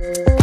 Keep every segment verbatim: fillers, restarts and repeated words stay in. Bye.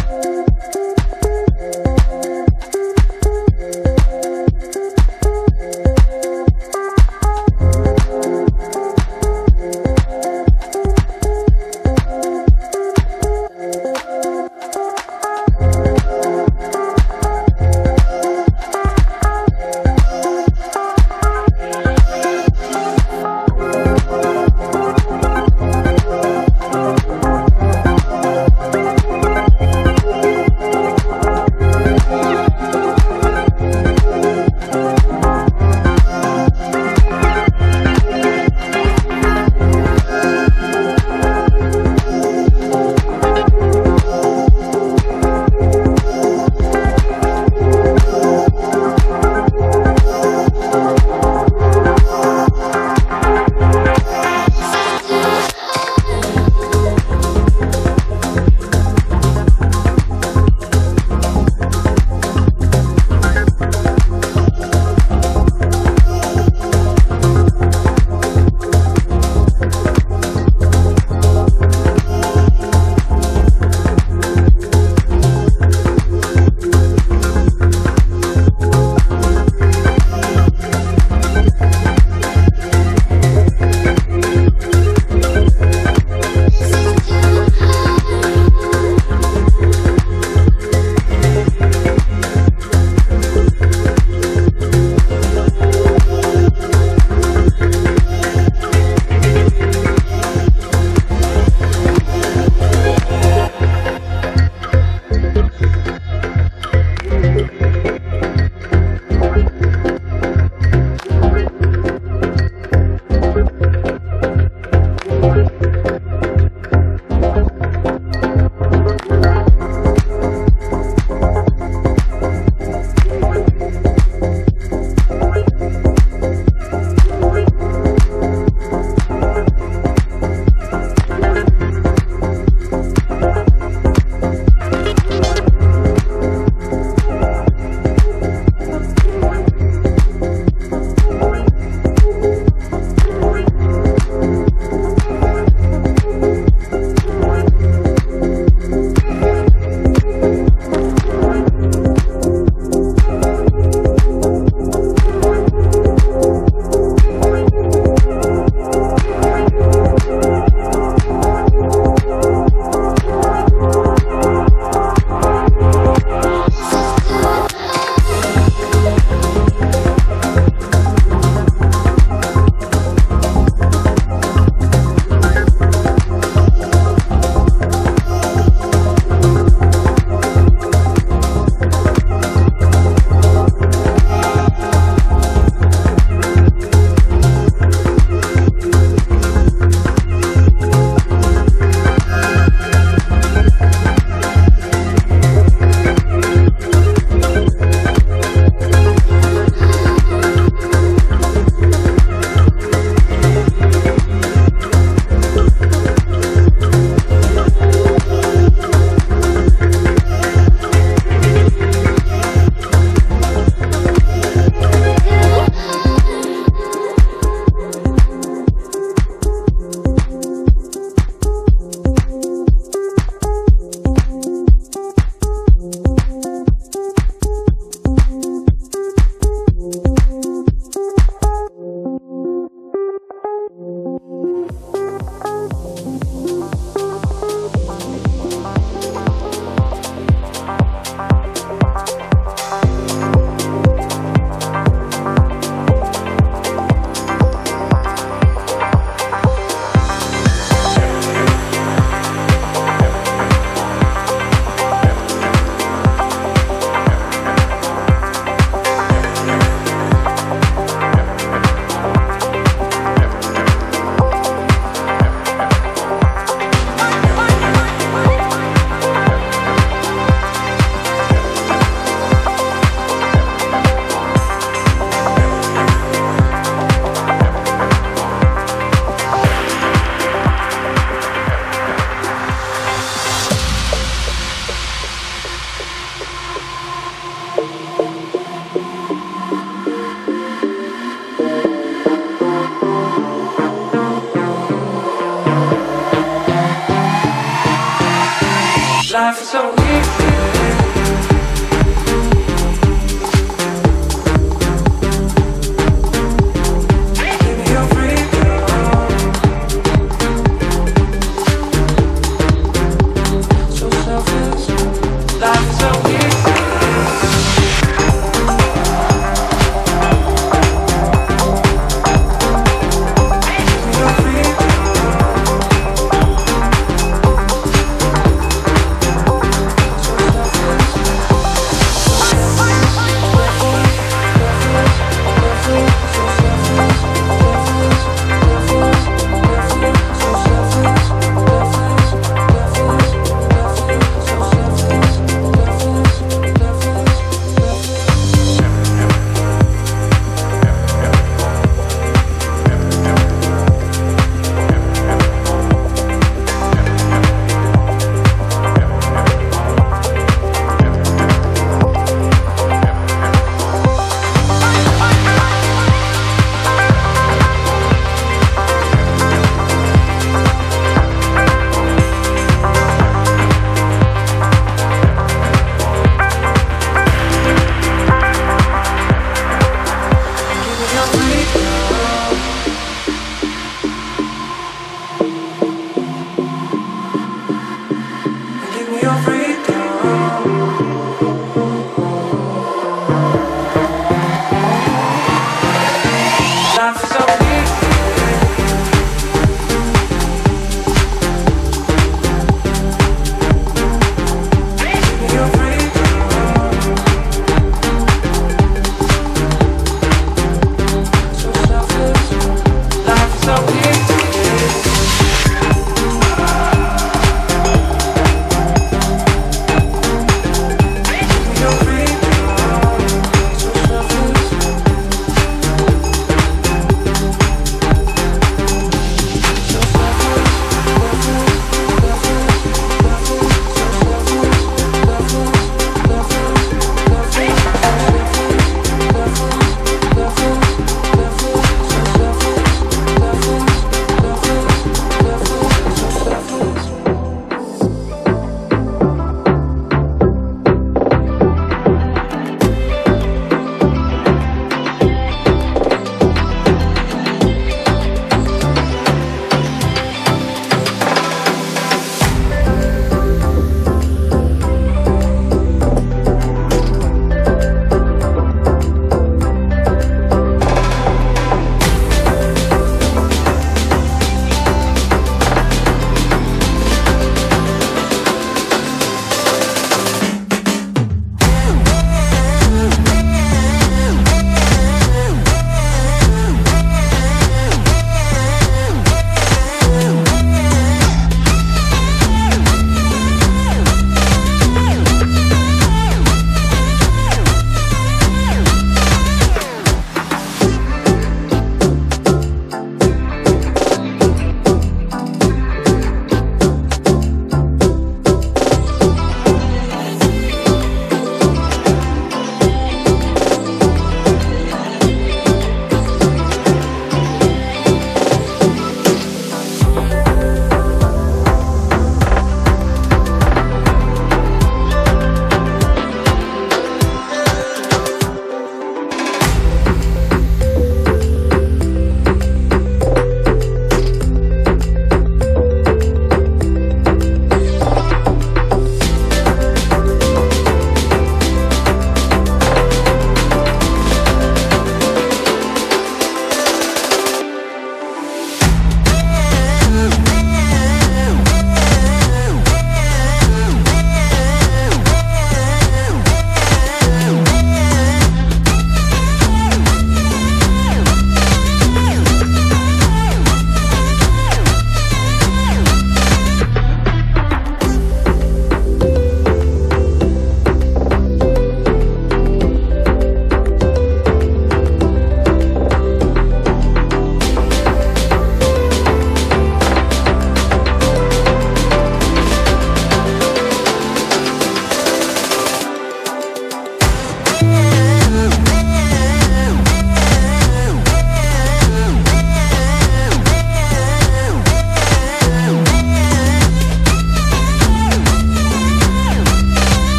life is so easy.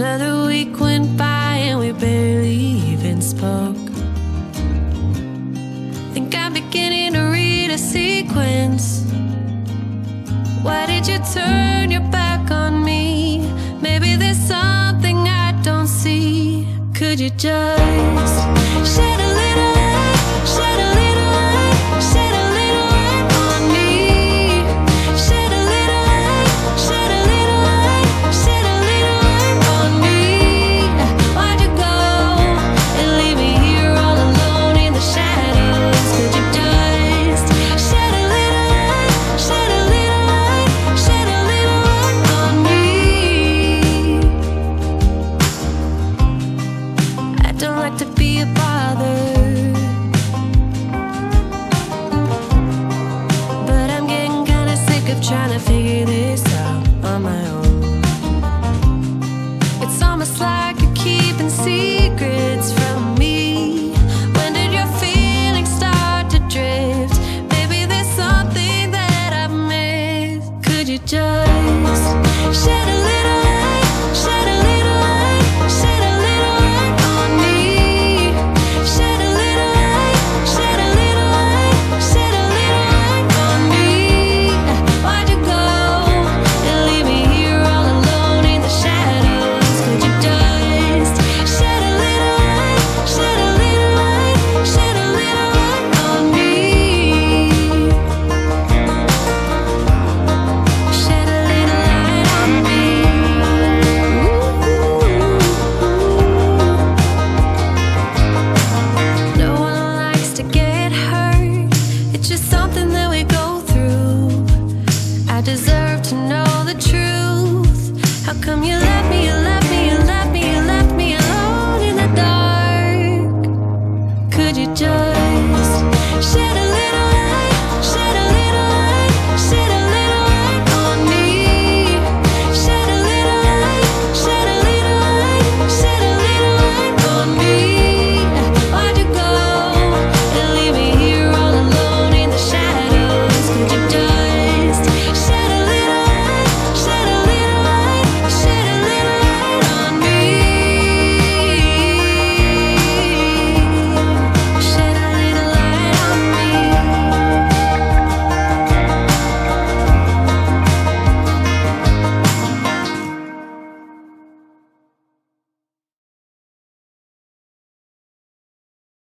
Another week went by and we barely even spoke. Think I'm beginning to read a sequence. Why did you turn your back on me? Maybe there's something I don't see. Could you just shed a little light, shed a little light, shed a little light on me? Shed a little light, shed a little light, shed a little light on me. Why'd you go and leave me here all alone in the shadows? Could you just shed a little light, shed a little light, shed a little light on me? I don't like to be a bother, trying to figure this out on my own. It's almost like you're keeping secrets from me. When did your feelings start to drift? Maybe there's something that I missed. Could you just shed a little light, shed a little light, shed a little light on me? Shed a little light, shed a little light, shed a little light on me. Deserve to know the truth. How come you